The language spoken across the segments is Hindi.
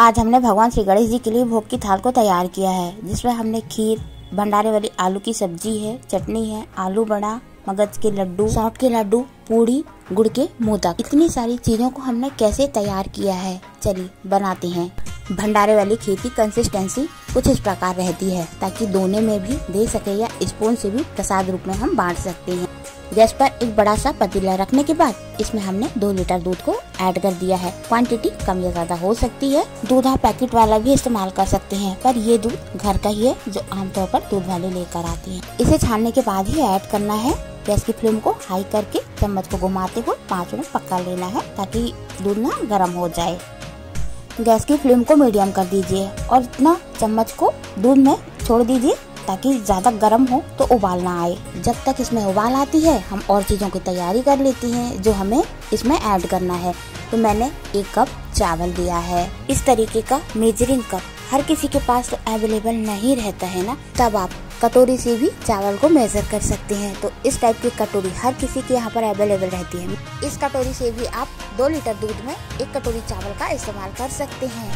आज हमने भगवान श्री गणेश जी के लिए भोग की थाल को तैयार किया है, जिसमें हमने खीर, भंडारे वाली आलू की सब्जी है, चटनी है, आलू बड़ा, मगज के लड्डू, सौंठ के लड्डू, पूरी, गुड़ के मोदक। इतनी सारी चीजों को हमने कैसे तैयार किया है, चलिए बनाते हैं। भंडारे वाली खीर की कंसिस्टेंसी कुछ इस प्रकार रहती है ताकि दोने में भी दे सके या स्पून से भी प्रसाद रूप में हम बांट सकते हैं। गैस पर एक बड़ा सा पतीला रखने के बाद इसमें हमने 2 लीटर दूध को ऐड कर दिया है। क्वांटिटी कम या ज्यादा हो सकती है, दूध आप पैकेट वाला भी इस्तेमाल कर सकते हैं, पर ये दूध घर का ही है जो आमतौर पर दूध वाले लेकर आते हैं। इसे छानने के बाद ही ऐड करना है। गैस की फ्लेम को हाई करके चम्मच को घुमाते हुए 5 मिनट पका लेना है ताकि दूध ना गर्म हो जाए। गैस की फ्लेम को मीडियम कर दीजिए और इतना चम्मच को दूध में छोड़ दीजिए ताकि ज़्यादा गर्म हो तो उबाल ना आए। जब तक इसमें उबाल आती है हम और चीज़ों की तैयारी कर लेती हैं जो हमें इसमें ऐड करना है। तो मैंने 1 कप चावल लिया है। इस तरीके का मेजरिंग कप हर किसी के पास तो अवेलेबल नहीं रहता है ना, तब आप कटोरी से भी चावल को मेजर कर सकते हैं। तो इस टाइप की कटोरी हर किसी के यहाँ पर अवेलेबल रहती है। इस कटोरी से भी आप 2 लीटर दूध में 1 कटोरी चावल का इस्तेमाल कर सकते हैं।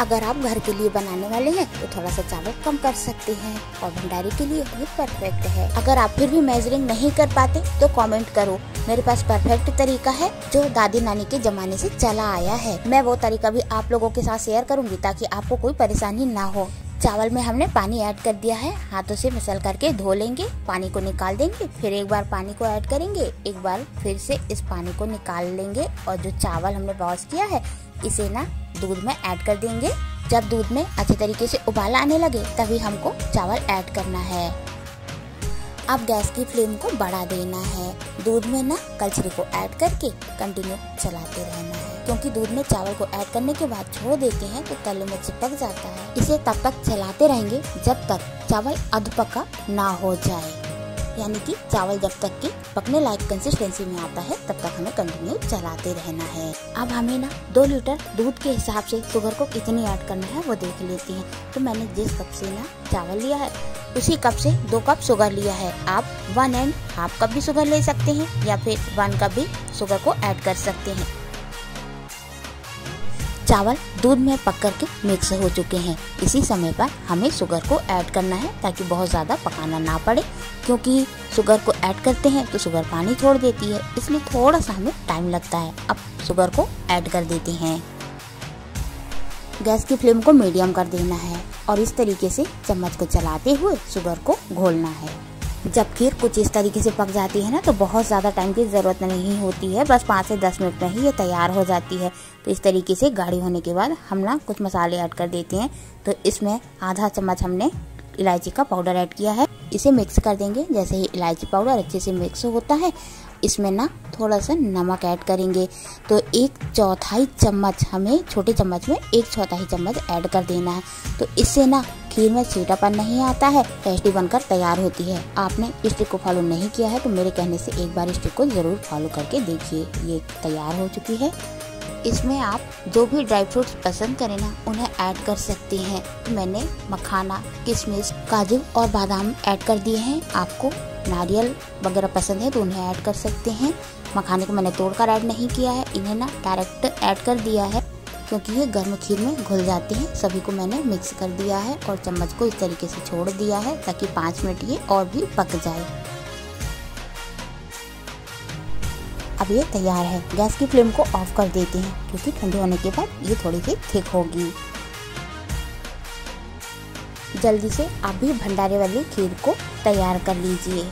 अगर आप घर के लिए बनाने वाले हैं तो थोड़ा सा चावल कम कर सकते हैं और भंडारे के लिए ये परफेक्ट है। अगर आप फिर भी मेजरिंग नहीं कर पाते तो कमेंट करो, मेरे पास परफेक्ट तरीका है जो दादी नानी के जमाने से चला आया है। मैं वो तरीका भी आप लोगों के साथ शेयर करूंगी ताकि आपको कोई परेशानी ना हो। चावल में हमने पानी ऐड कर दिया है। हाथों से मसल करके धो लेंगे, पानी को निकाल देंगे, फिर एक बार पानी को ऐड करेंगे, एक बार फिर से इस पानी को निकाल लेंगे और जो चावल हमने वॉश किया है इसे ना दूध में ऐड कर देंगे। जब दूध में अच्छे तरीके से उबाल आने लगे तभी हमको चावल ऐड करना है। अब गैस की फ्लेम को बढ़ा देना है। दूध में ना कलछी को ऐड करके कंटिन्यू चलाते रहना है, क्योंकि दूध में चावल को ऐड करने के बाद छोड़ देते हैं तो तले में चिपक जाता है। इसे तब तक चलाते रहेंगे जब तक चावल अधपका ना हो जाए, यानी कि चावल जब तक कि पकने लायक कंसिस्टेंसी में आता है तब तक हमें कंटिन्यू चलाते रहना है। अब हमें ना 2 लीटर दूध के हिसाब से शुगर को कितनी ऐड करना है वो देख लेते हैं। तो मैंने जिस कप से ना चावल लिया है उसी कप से 2 कप शुगर लिया है। आप 1.5 कप भी शुगर ले सकते हैं या फिर 1 कप भी शुगर को ऐड कर सकते हैं। चावल दूध में पक कर के मिक्स हो चुके हैं। इसी समय पर हमें शुगर को ऐड करना है ताकि बहुत ज़्यादा पकाना ना पड़े, क्योंकि शुगर को ऐड करते हैं तो शुगर पानी छोड़ देती है, इसलिए थोड़ा सा हमें टाइम लगता है। अब शुगर को ऐड कर देते हैं। गैस की फ्लेम को मीडियम कर देना है और इस तरीके से चम्मच को चलाते हुए शुगर को घोलना है। जब खीर कुछ इस तरीके से पक जाती है ना तो बहुत ज़्यादा टाइम की ज़रूरत नहीं होती है, बस 5 से 10 मिनट में ही ये तैयार हो जाती है। तो इस तरीके से गाढ़ी होने के बाद हम ना कुछ मसाले ऐड कर देते हैं। तो इसमें आधा चम्मच हमने इलायची का पाउडर ऐड किया है, इसे मिक्स कर देंगे। जैसे ही इलायची पाउडर अच्छे से मिक्स होता है इसमें ना थोड़ा सा नमक ऐड करेंगे। तो 1/4 चम्मच हमें छोटे चम्मच में 1/4 चम्मच ऐड कर देना है। तो इससे ना खीर में छीटापन नहीं आता है, टेस्टी बनकर तैयार होती है। आपने इस ट्रिक को फॉलो नहीं किया है तो मेरे कहने से एक बार इस ट्रिक को ज़रूर फॉलो करके देखिए। ये तैयार हो चुकी है। इसमें आप जो भी ड्राई फ्रूट्स पसंद करें ना उन्हें ऐड कर सकते हैं। तो मैंने मखाना, किशमिश, काजू और बादाम ऐड कर दिए हैं। आपको नारियल वगैरह पसंद है तो उन्हें ऐड कर सकते हैं। मखाने को मैंने तोड़कर ऐड नहीं किया है, इन्हें ना डायरेक्ट ऐड कर दिया है क्योंकि ये गर्म खीर में घुल जाते हैं। सभी को मैंने मिक्स कर दिया है और चम्मच को इस तरीके से छोड़ दिया है ताकि 5 मिनट ये और भी पक जाए। अब ये तैयार है। गैस की फ्लेम को ऑफ कर देते हैं क्योंकि ठंडे होने के बाद ये थोड़ी सी थिक होगी। जल्दी से आप भी भंडारे वाली खीर को तैयार कर लीजिए।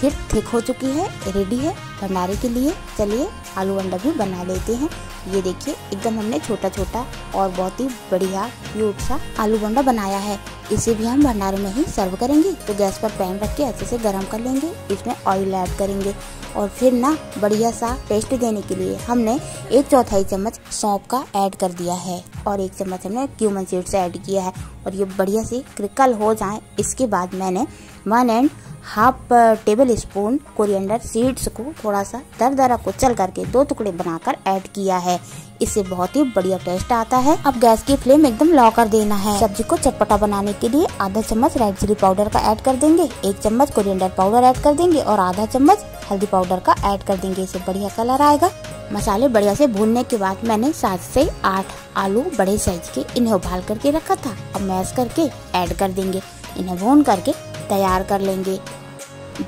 खीर थिक हो चुकी है, रेडी है भंडारे के लिए। चलिए आलू अंडा भी बना लेते हैं। ये देखिए एकदम हमने छोटा छोटा और बहुत ही बढ़िया क्यूट सा आलू बंडा बनाया है। इसे भी हम भंडारे में ही सर्व करेंगे। तो गैस पर पैन रख के अच्छे से गर्म कर लेंगे, इसमें ऑयल ऐड करेंगे और फिर ना बढ़िया सा टेस्ट देने के लिए हमने 1/4 चम्मच सौंफ का ऐड कर दिया है और 1 चम्मच हमने क्यूमन सीड्स ऐड किया है। और ये बढ़िया से क्रिकल हो जाए इसके बाद मैंने 1.5 टेबल स्पून कोरिएंडर सीड्स को थोड़ा सा दरदरा कुचल करके 2 टुकड़े बनाकर ऐड किया है। इससे बहुत ही बढ़िया टेस्ट आता है। अब गैस की फ्लेम एकदम लो कर देना है। सब्जी को चटपटा बनाने के लिए 1/2 चम्मच रेड चिली पाउडर का ऐड कर देंगे, 1 चम्मच कोरिएंडर पाउडर ऐड कर देंगे और 1/2 चम्मच हल्दी पाउडर का ऐड कर देंगे। इससे बढ़िया कलर आएगा। मसाले बढ़िया से भूनने के बाद मैंने 7 से 8 आलू बड़े साइज के इन्हें उबाल करके रखा था। अब मैश करके ऐड कर देंगे, इन्हें भून करके तैयार कर लेंगे।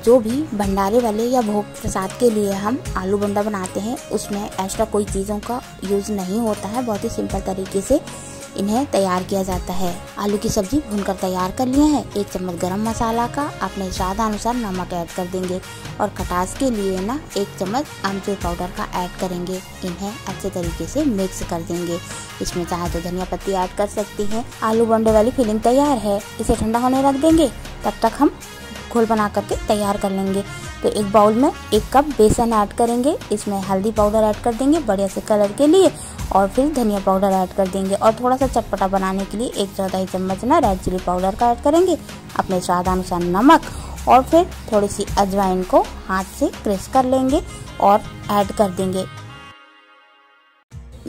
जो भी भंडारे वाले या भोग प्रसाद के लिए हम आलू बंडा बनाते हैं उसमें एक्स्ट्रा कोई चीज़ों का यूज़ नहीं होता है, बहुत ही सिंपल तरीके से इन्हें तैयार किया जाता है। आलू की सब्जी भूनकर तैयार कर लिए हैं। 1 चम्मच गरम मसाला का अपने स्वादानुसार नमक ऐड कर देंगे और खटास के लिए 1 चम्मच आमचूर पाउडर का ऐड करेंगे। इन्हें अच्छे तरीके से मिक्स कर देंगे। इसमें चाहे तो धनिया पत्ती ऐड कर सकती हैं। आलू बंडे वाली फिलिंग तैयार है, इसे ठंडा होने रख देंगे। तब तक हम घोल बना करके तैयार कर लेंगे। तो एक बाउल में 1 कप बेसन ऐड करेंगे, इसमें हल्दी पाउडर ऐड कर देंगे बढ़िया से कलर के लिए, और फिर धनिया पाउडर ऐड कर देंगे, और थोड़ा सा चटपटा बनाने के लिए 1/4 चम्मच रेड चिली पाउडर का ऐड करेंगे, अपने स्वादानुसार नमक, और फिर थोड़ी सी अजवाइन को हाथ से प्रेस कर लेंगे और ऐड कर देंगे,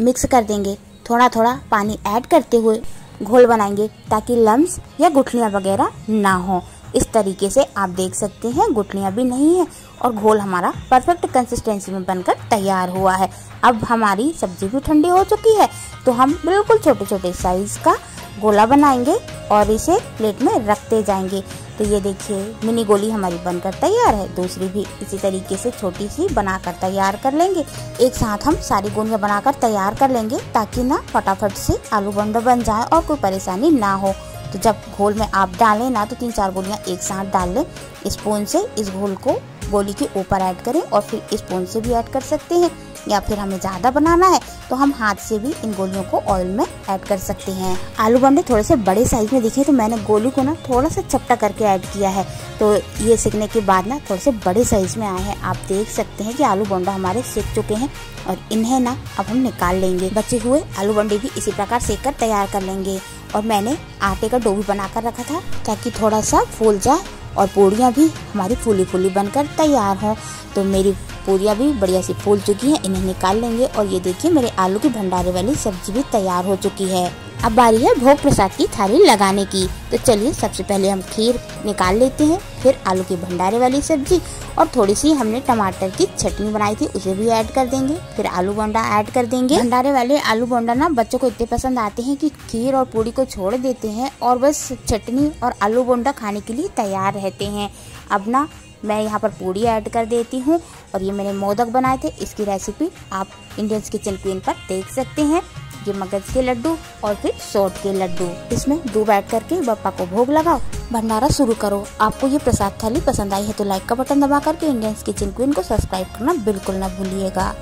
मिक्स कर देंगे। थोड़ा थोड़ा पानी ऐड करते हुए घोल बनाएंगे ताकि लम्स या गुठलियाँ वगैरह ना हो। इस तरीके से आप देख सकते हैं गुठलियाँ भी नहीं है और घोल हमारा परफेक्ट कंसिस्टेंसी में बनकर तैयार हुआ है। अब हमारी सब्जी भी ठंडी हो चुकी है, तो हम बिल्कुल छोटे छोटे साइज़ का गोला बनाएंगे और इसे प्लेट में रखते जाएंगे। तो ये देखिए मिनी गोली हमारी बनकर तैयार है। दूसरी भी इसी तरीके से छोटी सी बनाकर तैयार कर लेंगे। एक साथ हम सारी गोलियाँ बनाकर तैयार कर लेंगे ताकि ना फटाफट से आलू बंडा बन जाए और कोई परेशानी ना हो। तो जब घोल में आप डालें ना तो 3-4 गोलियाँ एक साथ डाल लें। स्पून से इस घोल को गोली के ऊपर ऐड करें और फिर स्पून से भी ऐड कर सकते हैं, या फिर हमें ज़्यादा बनाना है तो हम हाथ से भी इन गोलियों को ऑयल में ऐड कर सकते हैं। आलू बंडे थोड़े से बड़े साइज में दिखे तो मैंने गोली को थोड़ा सा चपटा करके ऐड किया है। तो ये सिकने के बाद थोड़े से बड़े साइज़ में आए हैं। आप देख सकते हैं कि आलू बंडा हमारे सिक चुके हैं और इन्हें अब हम निकाल लेंगे। बचे हुए आलू बंडे भी इसी प्रकार सेक कर तैयार कर लेंगे। और मैंने आटे का डो भी बना कर रखा था ताकि थोड़ा सा फूल जाए और पूरियाँ भी हमारी फूली फूली बनकर तैयार हों। तो मेरी पूरियाँ भी बढ़िया सी फूल चुकी हैं, इन्हें निकाल लेंगे। और ये देखिए मेरे आलू की भंडारे वाली सब्जी भी तैयार हो चुकी है। अब बारी है भोग प्रसाद की थाली लगाने की। तो चलिए सबसे पहले हम खीर निकाल लेते हैं, फिर आलू की भंडारे वाली सब्जी और थोड़ी सी हमने टमाटर की चटनी बनाई थी उसे भी ऐड कर देंगे, फिर आलू बोंडा ऐड कर देंगे। भंडारे वाले आलू बोंडा बच्चों को इतने पसंद आते हैं कि खीर और पूरी को छोड़ देते हैं और बस चटनी और आलू बोंडा खाने के लिए तैयार रहते हैं। अब मैं यहाँ पर पूरी ऐड कर देती हूँ। और ये मैंने मोदक बनाए थे, इसकी रेसिपी आप इंडियंस किचन क्वीन पर देख सकते हैं। ये मगज के लड्डू और फिर सौंठ के लड्डू, इसमें दूध ऐड करके बप्पा को भोग लगाओ, भंडारा शुरू करो। आपको ये प्रसाद थाली पसंद आई है तो लाइक का बटन दबा करके इंडियंस किचन क्वीन को सब्सक्राइब करना बिल्कुल ना भूलिएगा।